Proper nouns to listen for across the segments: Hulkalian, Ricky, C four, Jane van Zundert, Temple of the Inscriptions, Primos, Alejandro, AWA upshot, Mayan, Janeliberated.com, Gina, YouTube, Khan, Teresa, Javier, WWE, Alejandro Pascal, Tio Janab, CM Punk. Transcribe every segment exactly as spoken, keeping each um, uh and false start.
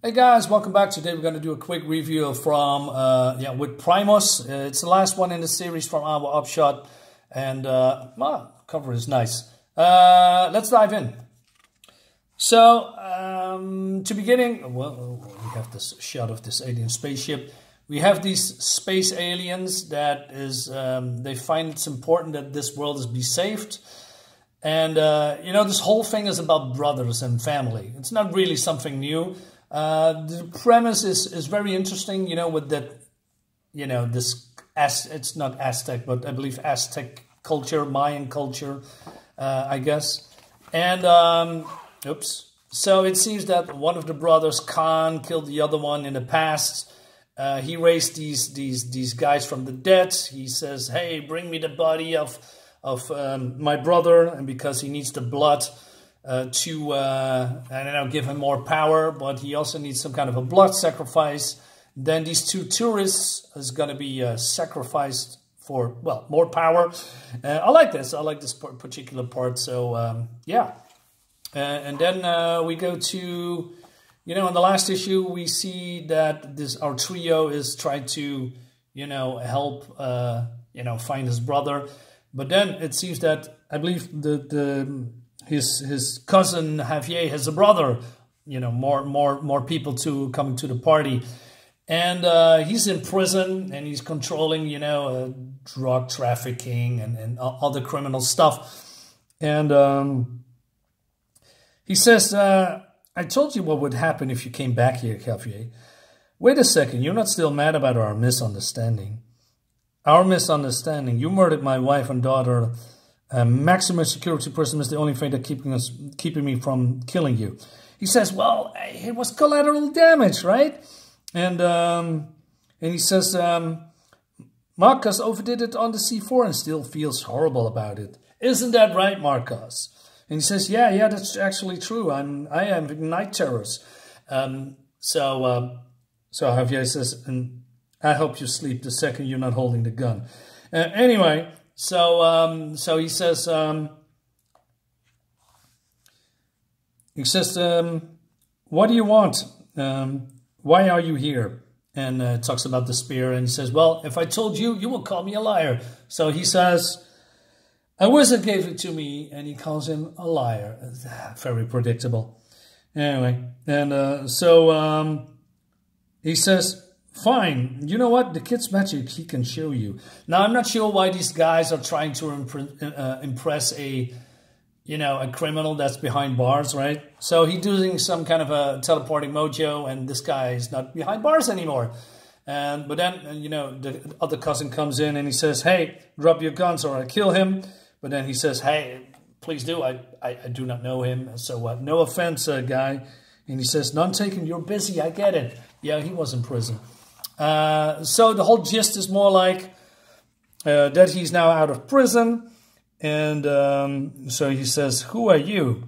Hey guys, welcome back. Today we're going to do a quick review from uh, yeah with Primos. Uh, it's the last one in the series from A W A Upshot, and uh, well, cover is nice. Uh, let's dive in. So um, to beginning, well, we have this shot of this alien spaceship. We have these space aliens that is um, they find it's important that this world is be saved. And uh, you know, this whole thing is about brothers and family. It's not really something new. Uh, the premise is, is very interesting, you know, with that, you know, this, Az it's not Aztec, but I believe Aztec culture, Mayan culture, uh, I guess. And, um, oops, so it seems that one of the brothers, Khan, killed the other one in the past. Uh, he raised these, these, these guys from the dead. He says, hey, bring me the body of, of um, my brother, and because he needs the blood. Uh, to, uh, I don't know, give him more power, but he also needs some kind of a blood sacrifice. Then these two tourists is going to be uh, sacrificed for, well, more power. Uh, I like this. I like this particular part. So, um, yeah. Uh, and then uh, we go to, you know, in the last issue, we see that this our trio is trying to, you know, help, uh, you know, find his brother. But then it seems that, I believe, the... the His his cousin Javier has a brother, you know, more more more people to coming to the party, and uh, he's in prison and he's controlling, you know, uh, drug trafficking and and other criminal stuff, and um, he says, uh, "I told you what would happen if you came back here, Javier. Wait a second, you're not still mad about our misunderstanding? Our misunderstanding? You murdered my wife and daughter." Uh, maximum security prison is the only thing that keeping us keeping me from killing you. He says, well, it was collateral damage, right? And um, and he says, um, Marcos overdid it on the C four and still feels horrible about it. Isn't that right, Marcos? And he says, yeah, yeah, that's actually true. I'm I am night terrors. Um, so um, so Javier says, and I hope you sleep the second you're not holding the gun. Uh, anyway. So, um, so he says, um, he says, um, what do you want? Um, why are you here? And uh, talks about the spear, and he says, well, if I told you, you will call me a liar. So he says, a wizard gave it to me, and he calls him a liar. Very predictable. Anyway, and uh, so um, he says... Fine. You know what? The kid's magic he can show you. Now, I'm not sure why these guys are trying to imp uh, impress a, you know, a criminal that's behind bars, right? So he's doing some kind of a teleporting mojo, and this guy is not behind bars anymore. And but then, you know, the other cousin comes in and he says, hey, drop your guns or I kill him. But then he says, hey, please do. I, I, I do not know him. So uh, no offense, uh, guy. And he says, none taken. You're busy. I get it. Yeah, he was in prison. Uh, so the whole gist is more like uh, that he's now out of prison, and um, so he says, who are you?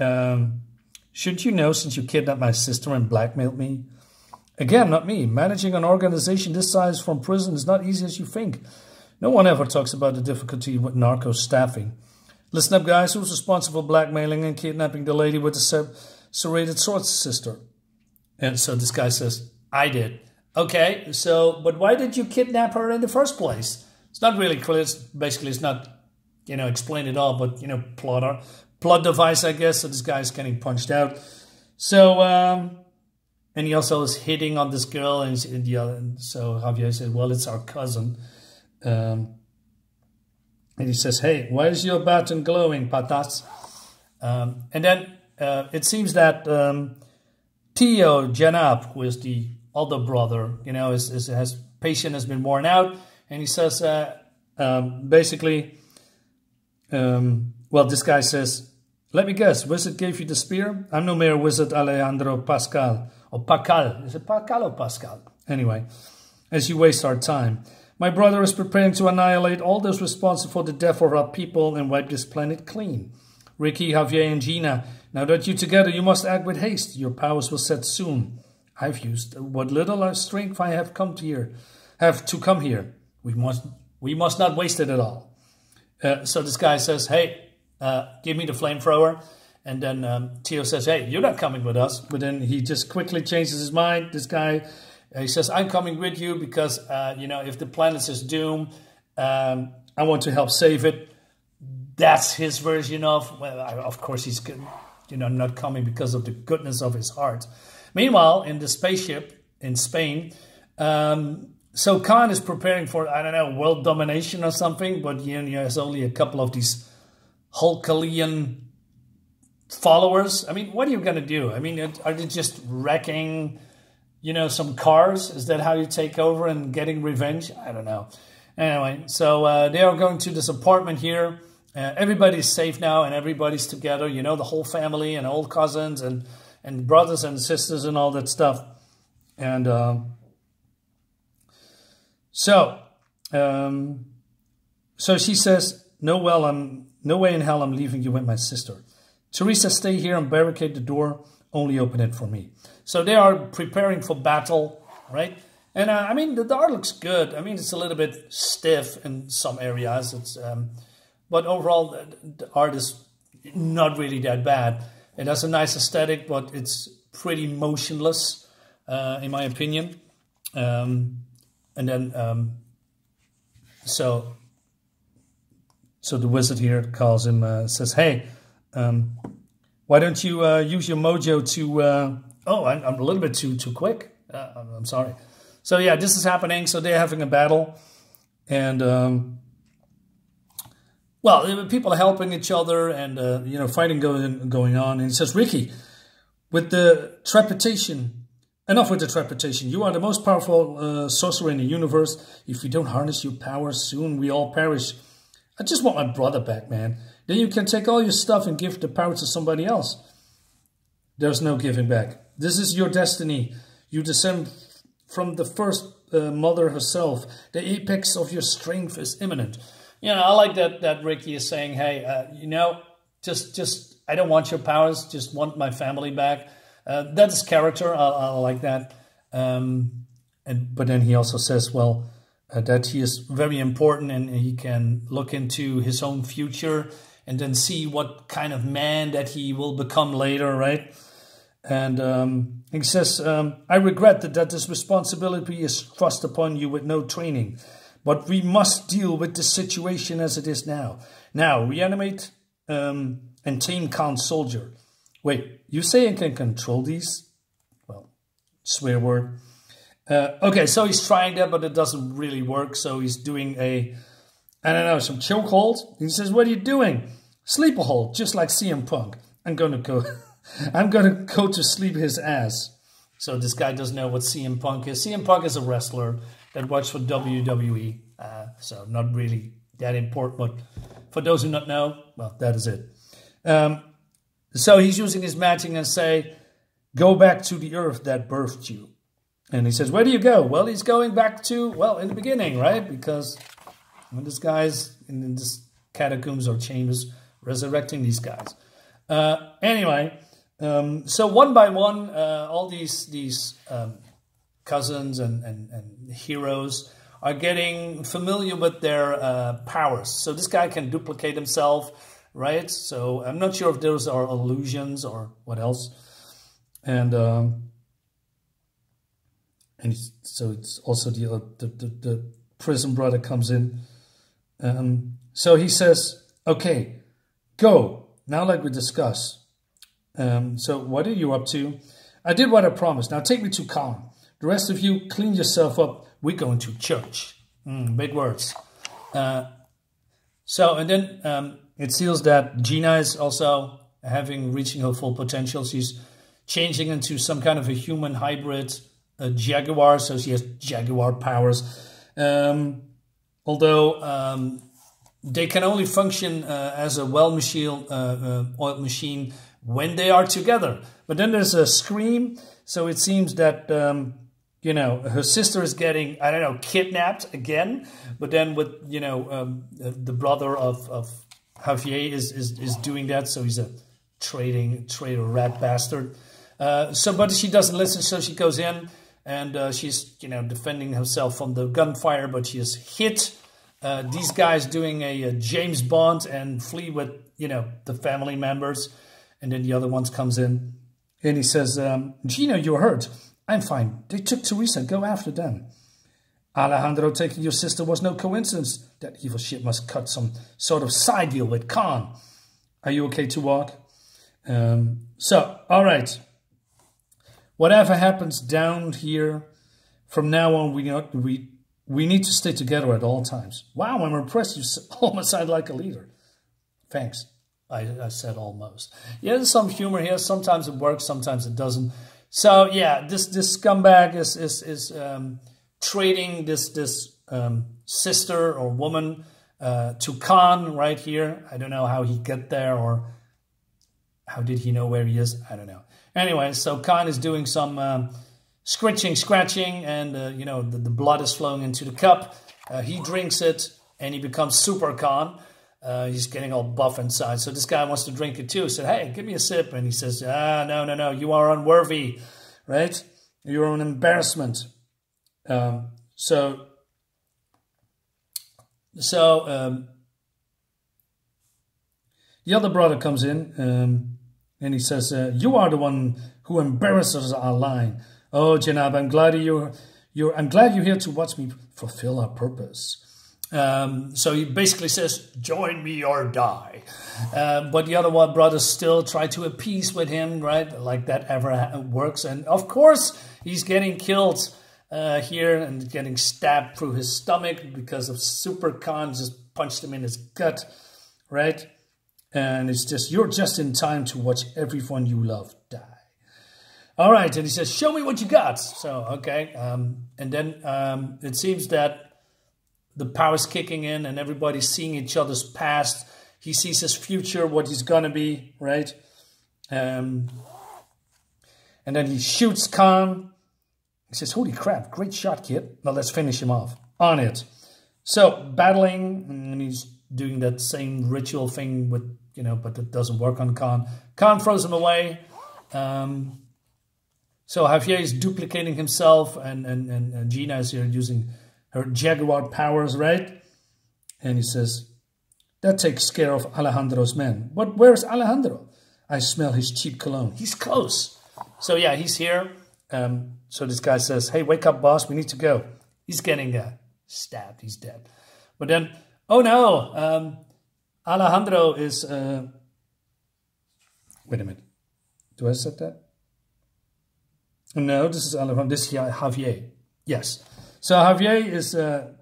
Um, should you know since you kidnapped my sister and blackmailed me? Again, not me. Managing an organization this size from prison is not easy as you think. No one ever talks about the difficulty with narco staffing. Listen up, guys. Who's responsible for blackmailing and kidnapping the lady with the serrated sword sister? And so this guy says, I did. Okay, so, but why did you kidnap her in the first place? It's not really clear. It's basically, it's not, you know, explained at all, but, you know, plotter, plot device, I guess. So this guy's getting punched out. So, um, and he also is hitting on this girl. And, and the other, and so Javier said, well, it's our cousin. Um, and he says, hey, why is your baton glowing, patas? Um, and then uh, it seems that um, Tio Janab, who is the other brother, you know, his, his, his patient has been worn out, and he says, uh, um, basically, um, well, this guy says, let me guess, wizard gave you the spear? I'm no mere wizard, Alejandro Pascal, or Pacal, is it Pacal or Pascal? Anyway, as you waste our time. My brother is preparing to annihilate all those responsible for the death of our people and wipe this planet clean. Ricky, Javier, and Gina, now that you together, you must act with haste. Your powers will set soon. I've used what little strength I have come to here, have to come here. We must, we must not waste it at all. Uh, so this guy says, "Hey, uh, give me the flamethrower," And then um, Tio says, hey, you're not coming with us. But then he just quickly changes his mind. This guy, he says, I'm coming with you because, uh, you know, if the planet is doomed, um, I want to help save it. That's his version of, well, of course, he's, you know, not coming because of the goodness of his heart. Meanwhile, in the spaceship in Spain, um, so Khan is preparing for, I don't know, world domination or something. But he only has only a couple of these Hulkalian followers. I mean, what are you going to do? I mean, are they just wrecking, you know, some cars? Is that how you take over and getting revenge? I don't know. Anyway, so uh, they are going to this apartment here. Uh, everybody's safe now and everybody's together, you know, the whole family and old cousins and, and brothers and sisters and all that stuff. And uh, so, um, so she says, no, well, I'm, no way in hell I'm leaving you with my sister. Teresa, stay here and barricade the door. Only open it for me. So they are preparing for battle, right? And uh, I mean, the, the art looks good. I mean, it's a little bit stiff in some areas. It's, um, but overall, the, the art is not really that bad. It has a nice aesthetic, but it's pretty motionless, uh, in my opinion. Um, and then, um, so, so the wizard here calls him, uh, says, "Hey, Um, why don't you uh, use your mojo to... Uh, oh, I'm, I'm a little bit too too quick. Uh, I'm, I'm sorry. So yeah, this is happening. So they're having a battle. And, um, well, people are helping each other and, uh, you know, fighting going, going on. And it says, Ricky, with the trepidation... Enough with the trepidation. You are the most powerful uh, sorcerer in the universe. If you don't harness your power, soon we all perish. I just want my brother back, man. Then you can take all your stuff and give the power to somebody else. There's no giving back. This is your destiny. You descend from the first uh, mother herself. The apex of your strength is imminent." You know, I like that that Ricky is saying, hey, uh, you know, just, just, I don't want your powers. Just want my family back. Uh, that's character. I, I like that. Um, and But then he also says, well, uh, that he is very important and he can look into his own future and then see what kind of man that he will become later, right? And um, he says, um, I regret that, that this responsibility is thrust upon you with no training, but we must deal with the situation as it is now. Now, reanimate um, and tame Khan's soldier. Wait, you say I can control these? Well, swear word. Uh, okay, so he's trying that, but it doesn't really work. So he's doing a... I don't know, some choke hold. He says, what are you doing? Sleep a hold, just like C M Punk. I'm going to go I'm going to go to sleep his ass. So this guy doesn't know what C M Punk is. C M Punk is a wrestler that works for W W E. Uh, so not really that important. But for those who don't know, well, that is it. Um, so he's using his matching and say, go back to the earth that birthed you. And he says, where do you go? Well, he's going back to, well, in the beginning, right? Because... when this guy's in this catacombs or chambers resurrecting these guys. Uh, anyway, um, so one by one, uh, all these these um, cousins and, and, and heroes are getting familiar with their uh, powers. So this guy can duplicate himself, right? So I'm not sure if those are illusions or what else. And um, and so it's also the the the, the prison brother comes in. Um, so he says, okay, go. Now let me discuss. Um, so what are you up to? I did what I promised. Now take me to Khan. The rest of you, clean yourself up. We're going to church. Mm, big words. Uh, so, and then um, it seems that Gina is also having, reaching her full potential. She's changing into some kind of a human hybrid, a jaguar. So she has jaguar powers. Um, although um, they can only function uh, as a well machine, uh, uh, oil machine when they are together. But then there's a scream. So it seems that, um, you know, her sister is getting, I don't know, kidnapped again. But then with, you know, um, the brother of, of Javier is, is, is doing that. So he's a trading, traitor rat bastard. Uh, so, but she doesn't listen. So she goes in. And uh, she's, you know, defending herself from the gunfire, but she is hit. Uh, these guys doing a, a James Bond and flee with, you know, the family members. And then the other ones comes in and he says, um, Gina, you're hurt. I'm fine. They took Teresa. Go after them. Alejandro taking your sister was no coincidence. That evil shit must cut some sort of side deal with Khan. Are you okay to walk? Um, so, all right. Whatever happens down here, from now on, we not, we we need to stay together at all times. Wow, I'm impressed. You almost sound like a leader. Thanks. I, I said almost. Yeah, there's some humor here. Sometimes it works, sometimes it doesn't. So yeah, this this scumbag is is is um, trading this this um, sister or woman uh, to Khan right here. I don't know how he got there or how did he know where he is. I don't know. Anyway, so Khan is doing some um, scritching, scratching, and uh, you know the, the blood is flowing into the cup. Uh, he drinks it, and he becomes Super Khan. Uh, he's getting all buff inside. So this guy wants to drink it too. He said, hey, give me a sip. And he says, ah, no, no, no, you are unworthy, right? You're an embarrassment. Um, so, so um, the other brother comes in um, and he says, uh, you are the one who embarrasses our line. Oh, Janab, I'm glad you're, you're, I'm glad you're here to watch me fulfill our purpose. Um, so he basically says, join me or die. Uh, but the other one brothers still try to appease with him, right? Like that ever works. And of course, he's getting killed uh, here and getting stabbed through his stomach because of Super Khan just punched him in his gut, right? And it's just, you're just in time to watch everyone you love die. All right. And he says, show me what you got. So, okay. Um, and then um, it seems that the power's kicking in and everybody's seeing each other's past. He sees his future, what he's going to be, right? Um, and then he shoots Khan. He says, holy crap, great shot, kid. Now let's finish him off. On it. So, battling, and he's doing that same ritual thing with, you know, but it doesn't work on Khan. Khan throws him away. Um, so, Javier is duplicating himself, and, and, and, and Gina is here using her jaguar powers, right? And he says, that takes care of Alejandro's men. But where's Alejandro? I smell his cheap cologne. He's close. So yeah, he's here. Um, so this guy says, hey, wake up, boss. We need to go. He's getting uh, stabbed. He's dead. But then, oh no, um, Alejandro is... Uh... Wait a minute. Do I said that? No, this is Alejandro. This is Javier. Yes. So Javier is uh,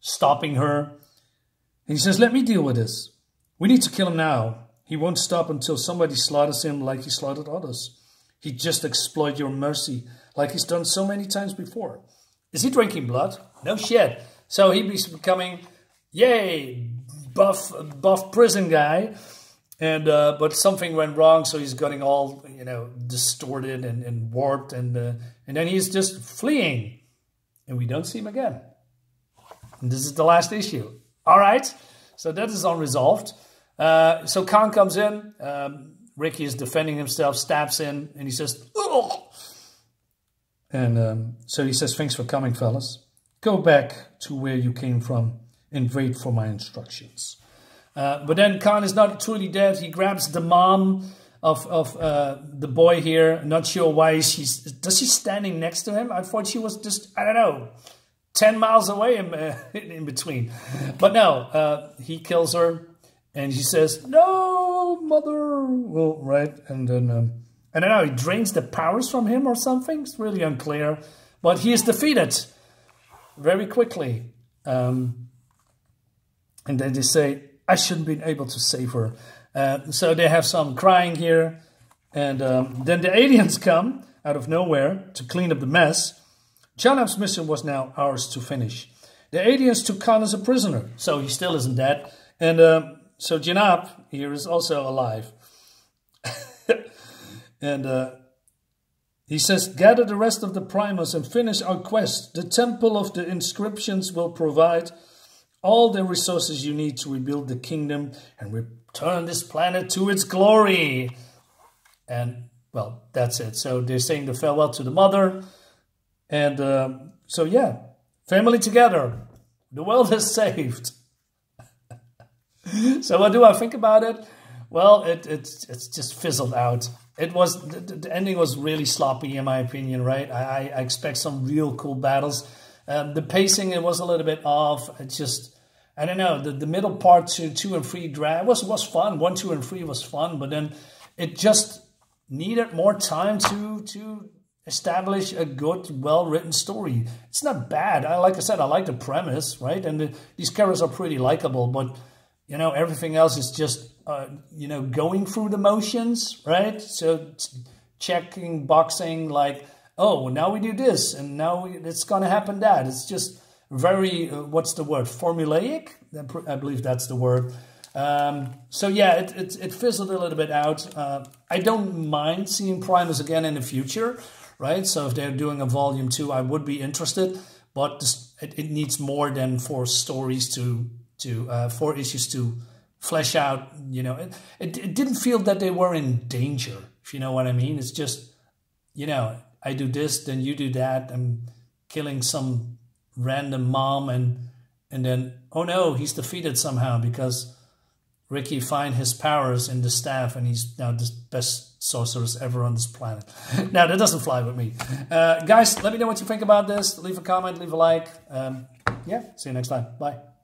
stopping her. He says, let me deal with this. We need to kill him now. He won't stop until somebody slaughters him like he slaughtered others. He just exploits your mercy like he's done so many times before. Is he drinking blood? No shit. So he's becoming, yay, buff buff prison guy. And uh, but something went wrong, so he's getting all, you know, distorted and, and warped. And, uh, and then he's just fleeing. And we don't see him again. And this is the last issue. All right. So that is unresolved. Uh, so Khan comes in. Um, Ricky is defending himself, stabs in, and he says, oh! And um, so he says, thanks for coming, fellas. Go back to where you came from and wait for my instructions. Uh, but then Khan is not truly dead. He grabs the mom of, of uh, the boy here. Not sure why she's... Does she standing next to him? I thought she was just, I don't know, ten miles away in, uh, in between. But no, uh, he kills her and she says, no, mother. Well, right. And then, um, I don't know, he drains the powers from him or something. It's really unclear. But he is defeated very quickly. Um, and then they say, I shouldn't have been able to save her. Uh, so they have some crying here, and um, then the aliens come out of nowhere to clean up the mess. Janab's mission was now ours to finish. The aliens took Khan as a prisoner, so he still isn't dead. And um, so Janab here is also alive. And uh, he says, gather the rest of the Primos and finish our quest. The Temple of the Inscriptions will provide all the resources you need to rebuild the kingdom and repair. Turn this planet to its glory. And, well, that's it. So they're saying the farewell to the mother. And uh, so, yeah, family together. The world is saved. So what do I think about it? Well, it it's it's just fizzled out. It was the, the ending was really sloppy in my opinion, right? I, I expect some real cool battles. Um, the pacing, it was a little bit off. It just, I don't know. The the middle part two two and three drag was was fun. One, two, and three was fun, but then it just needed more time to to establish a good, well written story. It's not bad. I like I said, I like the premise, right? And the, these characters are pretty likable, but you know, everything else is just uh, you know, going through the motions, right? So checking, boxing, like, oh, now we do this, and now we, it's gonna happen that. It's just very, uh, what's the word? Formulaic? I believe that's the word. Um, so yeah, it, it it fizzled a little bit out. Uh, I don't mind seeing Primus again in the future, right? So if they're doing a volume two, I would be interested. But this, it, it needs more than four stories to to uh, four issues to flesh out. You know, it, it it didn't feel that they were in danger, if you know what I mean. It's just, you know, I do this, then you do that. I'm killing some random mom, and and then, oh no, he's defeated somehow because Ricky find his powers in the staff, and he's now the best sorceress ever on this planet. Now that doesn't fly with me. Uh, guys, let me know what you think about this. Leave a comment, leave a like. Um, yeah, see you next time. Bye.